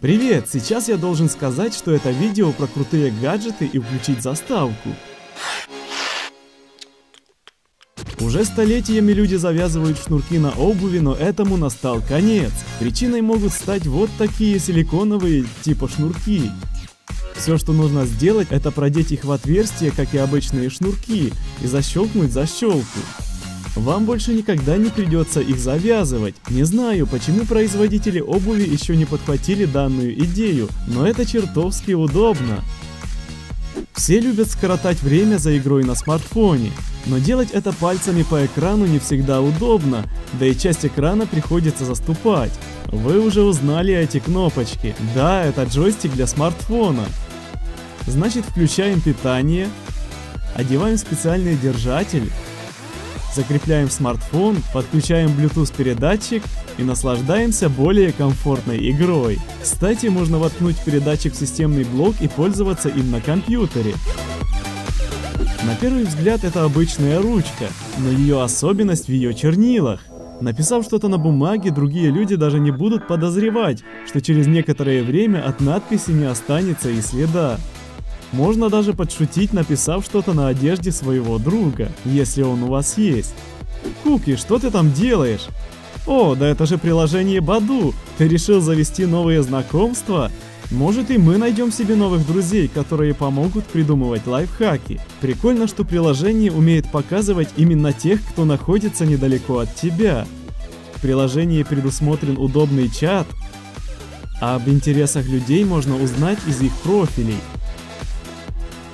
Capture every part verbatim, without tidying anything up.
Привет! Сейчас я должен сказать, что это видео про крутые гаджеты и включить заставку. Уже столетиями люди завязывают шнурки на обуви, но этому настал конец. Причиной могут стать вот такие силиконовые типа шнурки. Все, что нужно сделать, это продеть их в отверстие, как и обычные шнурки, и защелкнуть защелку. Вам больше никогда не придется их завязывать. Не знаю, почему производители обуви еще не подхватили данную идею, но это чертовски удобно. Все любят скоротать время за игрой на смартфоне, но делать это пальцами по экрану не всегда удобно, да и часть экрана приходится заступать. Вы уже узнали эти кнопочки. Да, это джойстик для смартфона. Значит, включаем питание, одеваем специальный держатель, закрепляем смартфон, подключаем Bluetooth передатчик и наслаждаемся более комфортной игрой. Кстати, можно воткнуть передатчик в системный блок и пользоваться им на компьютере. На первый взгляд это обычная ручка, но ее особенность в ее чернилах. Написав что-то на бумаге, другие люди даже не будут подозревать, что через некоторое время от надписи не останется и следа. Можно даже подшутить, написав что-то на одежде своего друга, если он у вас есть. Куки, что ты там делаешь? О, да это же приложение Badoo. Ты решил завести новые знакомства? Может, и мы найдем себе новых друзей, которые помогут придумывать лайфхаки. Прикольно, что приложение умеет показывать именно тех, кто находится недалеко от тебя. В приложении предусмотрен удобный чат, а об интересах людей можно узнать из их профилей.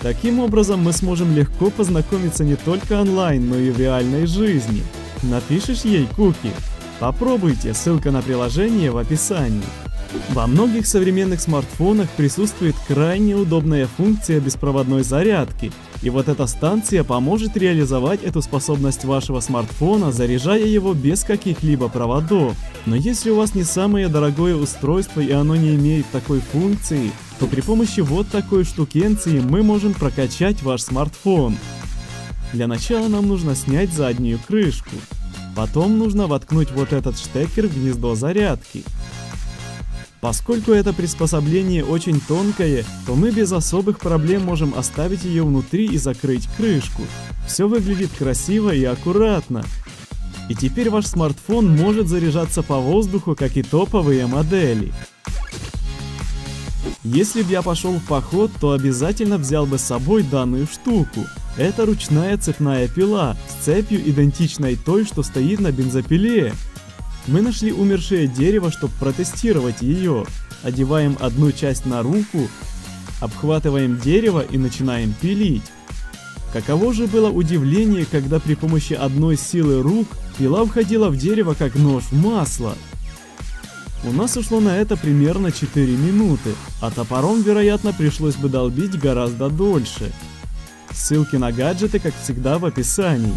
Таким образом, мы сможем легко познакомиться не только онлайн, но и в реальной жизни. Напишешь ей, Куки? Попробуйте, ссылка на приложение в описании. Во многих современных смартфонах присутствует крайне удобная функция беспроводной зарядки, и вот эта станция поможет реализовать эту способность вашего смартфона, заряжая его без каких-либо проводов. Но если у вас не самое дорогое устройство и оно не имеет такой функции, то при помощи вот такой штукенции мы можем прокачать ваш смартфон. Для начала нам нужно снять заднюю крышку. Потом нужно воткнуть вот этот штекер в гнездо зарядки. Поскольку это приспособление очень тонкое, то мы без особых проблем можем оставить ее внутри и закрыть крышку. Все выглядит красиво и аккуратно. И теперь ваш смартфон может заряжаться по воздуху, как и топовые модели. Если бы я пошел в поход, то обязательно взял бы с собой данную штуку. Это ручная цепная пила с цепью, идентичной той, что стоит на бензопиле. Мы нашли умершее дерево, чтобы протестировать ее. Одеваем одну часть на руку, обхватываем дерево и начинаем пилить. Каково же было удивление, когда при помощи одной силы рук пила входила в дерево, как нож в масло. У нас ушло на это примерно четыре минуты, а топором, вероятно, пришлось бы долбить гораздо дольше. Ссылки на гаджеты, как всегда, в описании.